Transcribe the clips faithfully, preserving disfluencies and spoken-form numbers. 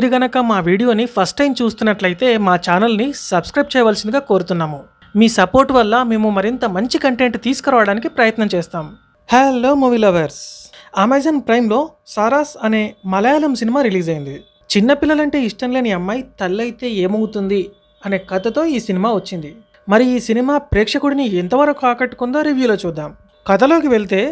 మీరు గనక మా వీడియోని ఫస్ట్ టైం చూస్తున్నట్లయితే మా ఛానల్ ని సబ్స్క్రైబ్ చేయవలసినగా కోరుతున్నాము। మీ సపోర్ట్ వల్ల మేము మరింత మంచి కంటెంట్ తీసుకురావడానికి ప్రయత్నం చేస్తాం। Hello movie lovers, Amazon Prime లో సారాస్ అనే మలయాళం సినిమా రిలీజ్ అయింది। చిన్న పిల్లలంటే ఇష్టం లేని అమ్మాయి తల్లైతే ఏమవుతుంది అనే కథతో ఈ సినిమా వచ్చింది। మరి ఈ సినిమా ప్రేక్షకుడిని ఎంతవరకు ఆకట్టుకుందో రివ్యూలో చూద్దాం। కథలోకి వెళ్తే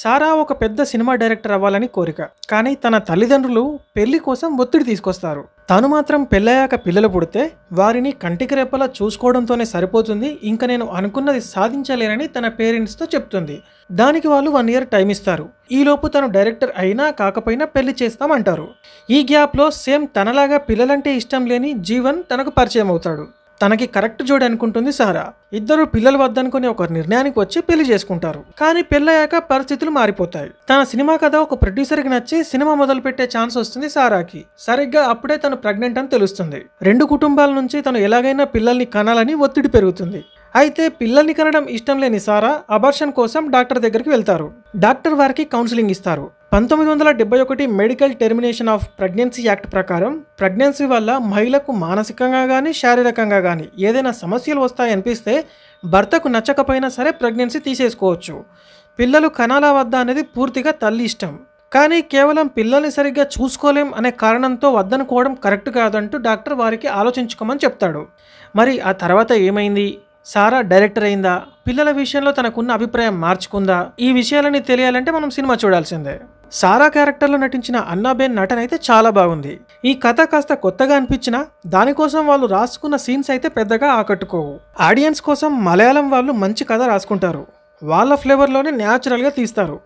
సారా ఒక పెద్ద సినిమా డైరెక్టర్ అవ్వాలని కోరిక, కానీ తన తల్లిదండ్రులు పెళ్లి కోసం ఒత్తిడి తీసుకొస్తారు। తాను మాత్రం పెళ్ళయ్యాక పిల్లలు పుడితే వారిని కంటికి రెప్పలా చూసుకోవడంతోనే సరిపోతుంది, ఇంకా నేను అనుకున్నది సాధించలేనని తన పేరెంట్స్తో చెప్తుంది। దానికి వాళ్ళు వన్ ఇయర్ టైం ఇస్తారు। ఈలోపు తను డైరెక్టర్ అయినా కాకపోయినా పెళ్లి చేస్తామంటారు। ఈ గ్యాప్లో సేమ్ తనలాగా పిల్లలంటే ఇష్టం లేని జీవన్ తనకు పరిచయం అవుతాడు। తనకి కరెక్ట్ జోడి అనుకుంటుంది సారా। ఇద్దరు పిల్లలు వద్దనుకుని ఒక నిర్ణయానికి వచ్చి పెళ్లి చేసుకుంటారు, కానీ పెళ్ళయ్యాక పరిస్థితులు మారిపోతాయి। తన సినిమా కథ ఒక ప్రొడ్యూసర్కి నచ్చి సినిమా మొదలు పెట్టే ఛాన్స్ వస్తుంది సారాకి। సరిగ్గా అప్పుడే తను ప్రెగ్నెంట్ అని తెలుస్తుంది। రెండు కుటుంబాల నుంచి తను ఎలాగైనా పిల్లల్ని కనాలని ఒత్తిడి పెరుగుతుంది। అయితే పిల్లల్ని కనడం ఇష్టం లేని సారా అబార్షన్ కోసం డాక్టర్ దగ్గరికి వెళ్తారు। డాక్టర్ వారికి కౌన్సిలింగ్ ఇస్తారు। పంతొమ్మిది వందల డెబ్బై ఒకటి medical termination of pregnancy act ప్రకారం ప్రెగ్నెన్సీ వల్ల మహిళకు మానసికంగా కానీ శారీరకంగా కానీ ఏదైనా సమస్యలు వస్తాయనిపిస్తే భర్తకు నచ్చకపోయినా సరే ప్రెగ్నెన్సీ తీసేసుకోవచ్చు। పిల్లలు కనాలా వద్దా అనేది పూర్తిగా తల్లి ఇష్టం, కానీ కేవలం పిల్లల్ని సరిగ్గా చూసుకోలేం అనే కారణంతో వద్దనుకోవడం కరెక్ట్ కాదంటూ డాక్టర్ వారికి ఆలోచించుకోమని చెప్తాడు। మరి ఆ తర్వాత ఏమైంది? సారా డైరెక్టర్ అయిందా? పిల్లల విషయంలో తనకున్న అభిప్రాయం మార్చుకుందా? ఈ విషయాలని తెలియాలంటే మనం సినిమా చూడాల్సిందే। సారా క్యారెక్టర్లో నటించిన అన్నా బెన్ నటన అయితే చాలా బాగుంది। ఈ కథ కాస్త కొత్తగా అనిపించినా దానికోసం వాళ్ళు రాసుకున్న సీన్స్ అయితే పెద్దగా ఆకట్టుకోవు। ఆడియన్స్ కోసం మలయాళం వాళ్ళు మంచి కథ రాసుకుంటారు, వాళ్ళ ఫ్లేవర్లోనే న్యాచురల్గా తీస్తారు।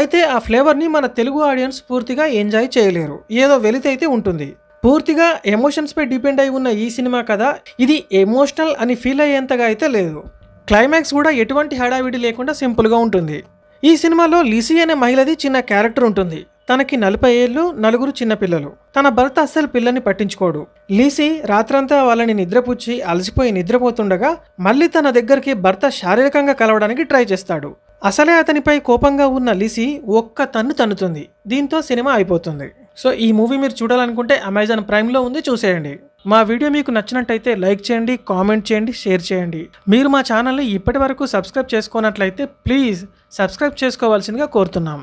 అయితే ఆ ఫ్లేవర్ని మన తెలుగు ఆడియన్స్ పూర్తిగా ఎంజాయ్ చేయలేరు, ఏదో వెలితి అయితే ఉంటుంది। పూర్తిగా ఎమోషన్స్పై డిపెండ్ అయి ఉన్న ఈ సినిమా కథ ఇది ఎమోషనల్ అని ఫీల్ అయ్యేంతగా అయితే లేదు। క్లైమాక్స్ కూడా ఎటువంటి హడావిడి లేకుండా సింపుల్గా ఉంటుంది। ఈ సినిమాలో లిసీ అనే మహిళది చిన్న క్యారెక్టర్ ఉంటుంది। తనకి నలభై ఏళ్ళు, నలుగురు చిన్నపిల్లలు। తన భర్త అస్సలు పిల్లల్ని పట్టించుకోడు। లీసీ రాత్రంతా వాళ్ళని నిద్రపుచ్చి అలసిపోయి నిద్రపోతుండగా మళ్ళీ తన దగ్గరికి భర్త శారీరకంగా కలవడానికి ట్రై చేస్తాడు। అసలే అతనిపై కోపంగా ఉన్న లిసీ ఒక్క తన్ను తన్నుతుంది। దీంతో సినిమా అయిపోతుంది। సో ఈ మూవీ మీరు చూడాలనుకుంటే అమెజాన్ ప్రైమ్లో ఉంది, చూసేయండి। మా వీడియో మీకు నచ్చినట్టయితే లైక్ చేయండి, కామెంట్ చేయండి, షేర్ చేయండి। మీరు మా ఛానల్ని ఇప్పటి వరకు సబ్స్క్రైబ్ చేసుకోనట్లయితే ప్లీజ్ సబ్స్క్రైబ్ చేసుకోవాల్సిందిగా కోరుతున్నాం।